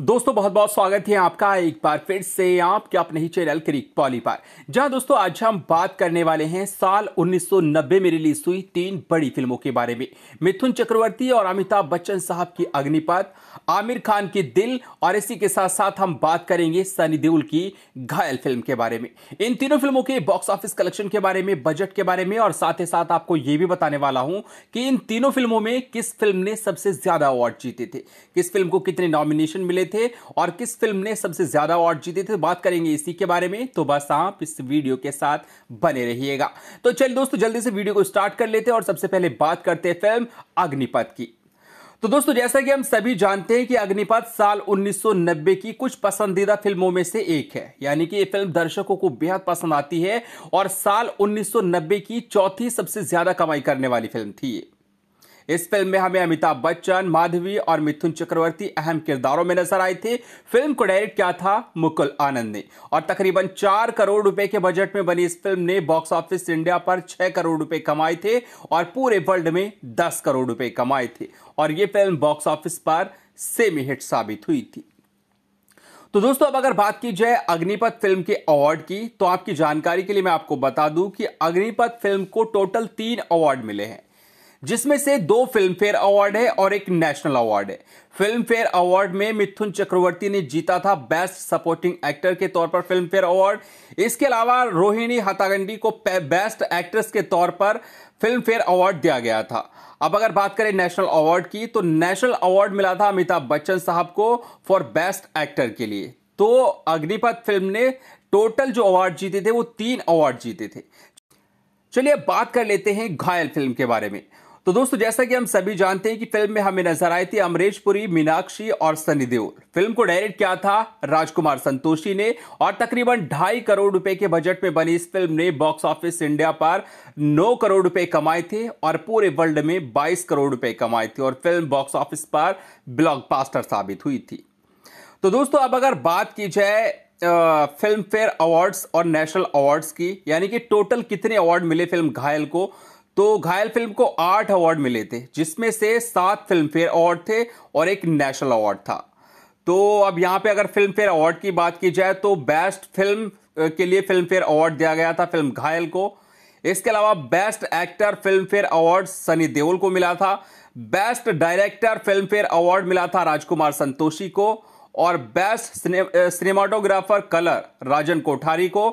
दोस्तों बहुत बहुत स्वागत है आपका एक बार फिर से आपके अपने ही चैनल क्रिक बॉली पर, जहां दोस्तों आज हम बात करने वाले हैं साल 1990 में रिलीज हुई तीन बड़ी फिल्मों के बारे में। मिथुन चक्रवर्ती और अमिताभ बच्चन साहब की अग्निपथ, आमिर खान की दिल, और इसी के साथ साथ हम बात करेंगे सनी देओल की घायल फिल्म के बारे में। इन तीनों फिल्मों के बॉक्स ऑफिस कलेक्शन के बारे में, बजट के बारे में, और साथ ही साथ आपको ये भी बताने वाला हूं कि इन तीनों फिल्मों में किस फिल्म ने सबसे ज्यादा अवार्ड जीते थे, किस फिल्म को कितने नॉमिनेशन मिले थे और किस फिल्म ने सबसे ज्यादा अवार्ड जीते थे। बात करेंगे इसी के बारे में, तो बस आप इस वीडियो के साथ बने रहिएगा। तो चलिए दोस्तों जल्दी से वीडियो को स्टार्ट कर लेते हैं और सबसे पहले बात करते हैं फिल्म अग्निपथ की। तो दोस्तों जैसा कि हम सभी जानते हैं कि अग्निपथ साल 1990 की कुछ पसंदीदा फिल्मों में से एक है, यानी कि ये फिल्म दर्शकों को बेहद पसंद आती है और साल 1990 की चौथी सबसे ज्यादा कमाई करने वाली फिल्म थी। इस फिल्म में हमें अमिताभ बच्चन, माधवी और मिथुन चक्रवर्ती अहम किरदारों में नजर आए थे। फिल्म को डायरेक्ट किया था मुकुल आनंद ने और तकरीबन 4 करोड़ रुपए के बजट में बनी इस फिल्म ने बॉक्स ऑफिस इंडिया पर 6 करोड़ रुपए कमाए थे और पूरे वर्ल्ड में 10 करोड़ रुपए कमाए थे और ये फिल्म बॉक्स ऑफिस पर सेमी हिट साबित हुई थी। तो दोस्तों अब अगर बात की जाए अग्निपथ फिल्म के अवार्ड की, तो आपकी जानकारी के लिए मैं आपको बता दूं कि अग्निपथ फिल्म को टोटल 3 अवार्ड मिले हैं, जिसमें से 2 फिल्म फेयर अवार्ड है और एक नेशनल अवार्ड है। फिल्म फेयर अवार्ड में मिथुन चक्रवर्ती ने जीता था बेस्ट सपोर्टिंग एक्टर के तौर पर फिल्म फेयर अवार्ड। इसके अलावा रोहिणी हट्टांगड़ी को बेस्ट एक्ट्रेस के तौर पर फिल्म फेयर अवार्ड दिया गया था। अब अगर बात करें नेशनल अवार्ड की, तो नेशनल अवार्ड मिला था अमिताभ बच्चन साहब को फॉर बेस्ट एक्टर के लिए। तो अग्निपथ फिल्म ने टोटल जो अवार्ड जीते थे वो 3 अवार्ड जीते थे। चलिए अब बात कर लेते हैं घायल फिल्म के बारे में। तो दोस्तों जैसा कि हम सभी जानते हैं कि फिल्म में हमें नजर आए थे अमरेश पुरी, मीनाक्षी और सनी देओल। फिल्म को डायरेक्ट किया था राजकुमार संतोषी ने और तकरीबन 2.5 करोड़ रुपए के बजट में बनी इस फिल्म ने बॉक्स ऑफिस इंडिया पर 9 करोड़ रुपए कमाए थे और पूरे वर्ल्ड में 22 करोड़ रुपए कमाए थे और फिल्म बॉक्स ऑफिस पर ब्लॉकबस्टर साबित हुई थी। तो दोस्तों अब अगर बात की जाए फिल्म फेयर अवार्ड्स और नेशनल अवार्ड्स की, यानी कि टोटल कितने अवार्ड मिले फिल्म घायल को, तो घायल फिल्म को 8 अवार्ड मिले थे, जिसमें से 7 फिल्म फेयर अवार्ड थे और एक नेशनल अवार्ड था। तो अब यहाँ पे अगर फिल्म फेयर अवार्ड की बात की जाए तो बेस्ट फिल्म के लिए फिल्म फेयर अवार्ड दिया गया था फिल्म घायल को। इसके अलावा best actor Filmfare award Sunny Deol को मिला था, best director Filmfare award मिला था राजकुमार संतोषी को और बेस्ट सिनेमाटोग्राफर कलर राजन कोठारी को,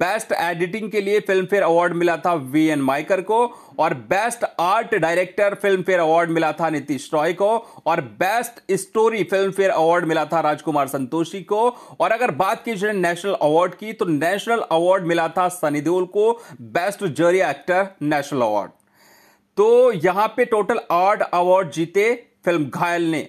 बेस्ट एडिटिंग के लिए फिल्म फेयर अवार्ड मिला था वीएन माइकर को और best art director Filmfare award मिला था नीतीश रॉय को और best story Filmfare award मिला था राजकुमार संतोषी को। और अगर बात की जाए नेशनल अवार्ड की, तो नेशनल अवार्ड मिला था सनी देओल को best jury actor national award. तो यहाँ पे टोटल 8 अवार्ड जीते फिल्म घायल ने।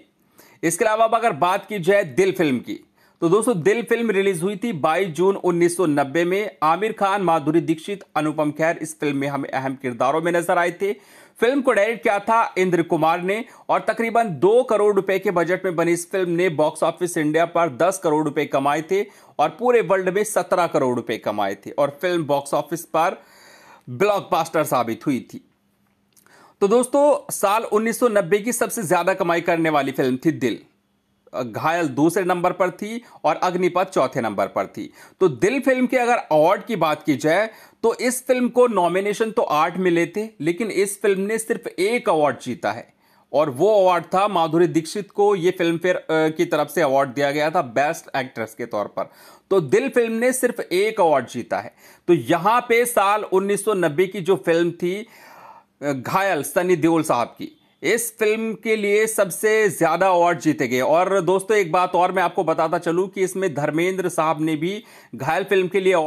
इसके अलावा अब अगर बात की जाए दिल फिल्म की, तो दोस्तों दिल फिल्म रिलीज हुई थी 22 जून 1990 में। आमिर खान, माधुरी दीक्षित, अनुपम खैर इस फिल्म में हमें अहम किरदारों में नजर आए थे। फिल्म को डायरेक्ट किया था इंद्र कुमार ने और तकरीबन 2 करोड़ रुपए के बजट में बनी इस फिल्म ने बॉक्स ऑफिस इंडिया पर 10 करोड़ रुपए कमाए थे और पूरे वर्ल्ड में 17 करोड़ रुपए कमाए थे और फिल्म बॉक्स ऑफिस पर ब्लॉकबस्टर साबित हुई थी। तो दोस्तों साल 1990 की सबसे ज्यादा कमाई करने वाली फिल्म थी दिल, घायल दूसरे नंबर पर थी और अग्निपथ चौथे नंबर पर थी। तो दिल फिल्म के अगर अवार्ड की बात की जाए तो इस फिल्म को नॉमिनेशन तो 8 मिले थे, लेकिन इस फिल्म ने सिर्फ 1 अवार्ड जीता है और वो अवार्ड था माधुरी दीक्षित को, ये फिल्म फेयर की तरफ से अवार्ड दिया गया था बेस्ट एक्ट्रेस के तौर पर। तो दिल फिल्म ने सिर्फ 1 अवार्ड जीता है। तो यहाँ पे साल 1990 की जो फिल्म थी घायल सनी देओल साहब की, इस फिल्म के लिए सबसे ज्यादा अवार्ड जीते गए। और दोस्तों एक बात और मैं आपको बताता चलूं कि इसमें धर्मेंद्र साहब ने भी घायल फिल्म के लिए